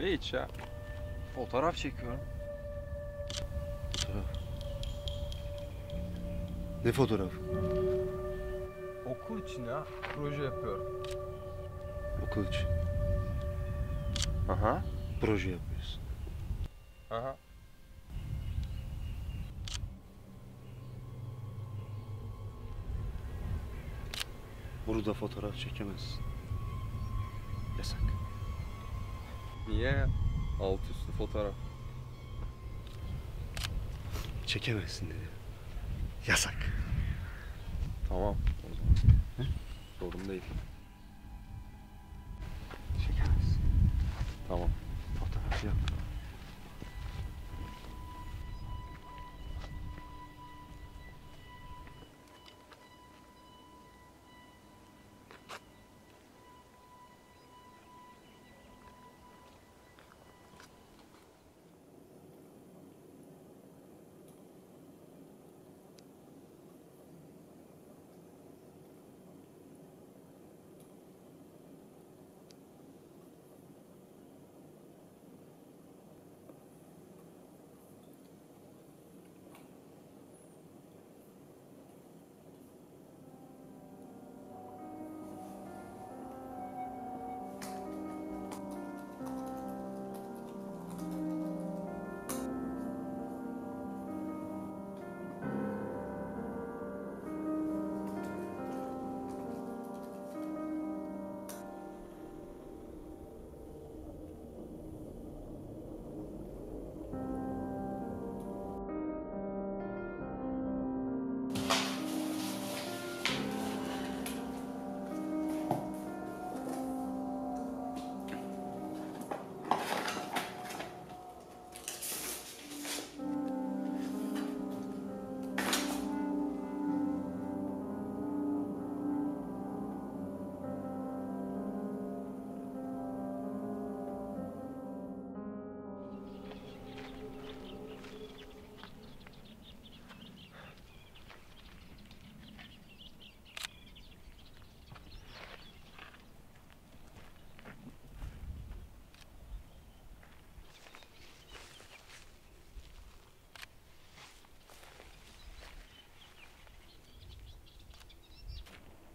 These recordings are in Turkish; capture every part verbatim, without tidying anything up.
Ne iç ya? Fotoğraf çekiyorum. Fotoğraf. Ne fotoğraf? Okul için ya. Proje yapıyorum. Okul için. Aha. Proje yapıyorsun. Aha. Burada fotoğraf çekemezsin. Yasak. Niye? Alt üstü fotoğraf. Çekemezsin dedi. Yasak. Tamam o zaman. He? Sorun değil. Çekemezsin. Tamam. Fotoğraf yap.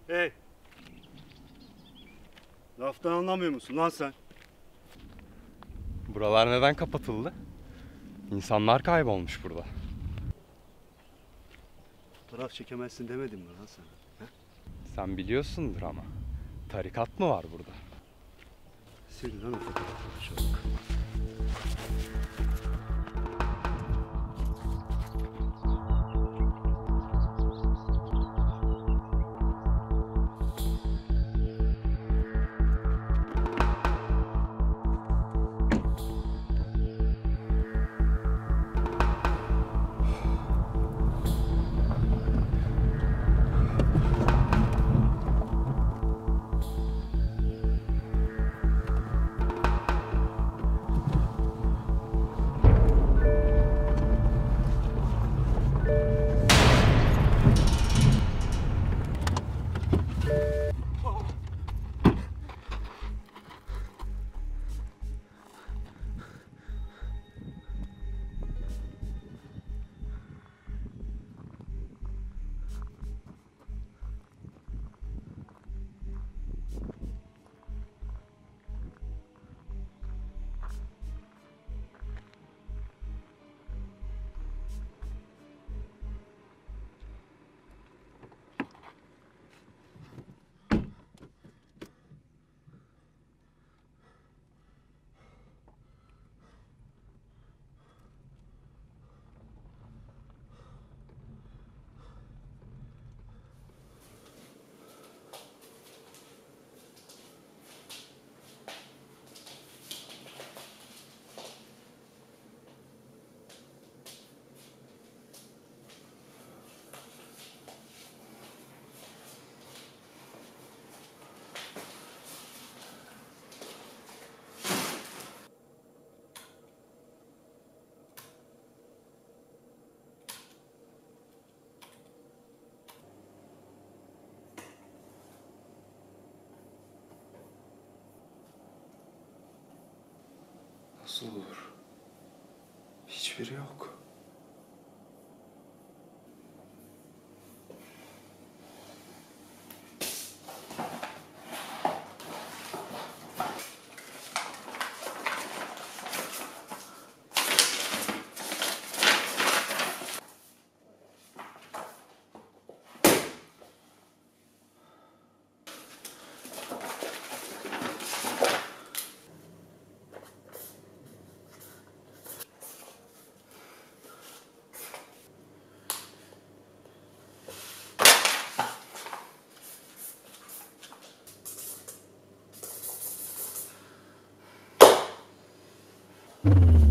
Hey! Laftan anlamıyor musun lan sen? Buralar neden kapatıldı? İnsanlar kaybolmuş burada. Fotoğraf çekemezsin demedim mi lan sen? He? Sen biliyorsundur ama. Tarikat mı var burada? Sil lan o fotoğrafları çabuk. Nasıl olur? Hiçbiri yok. You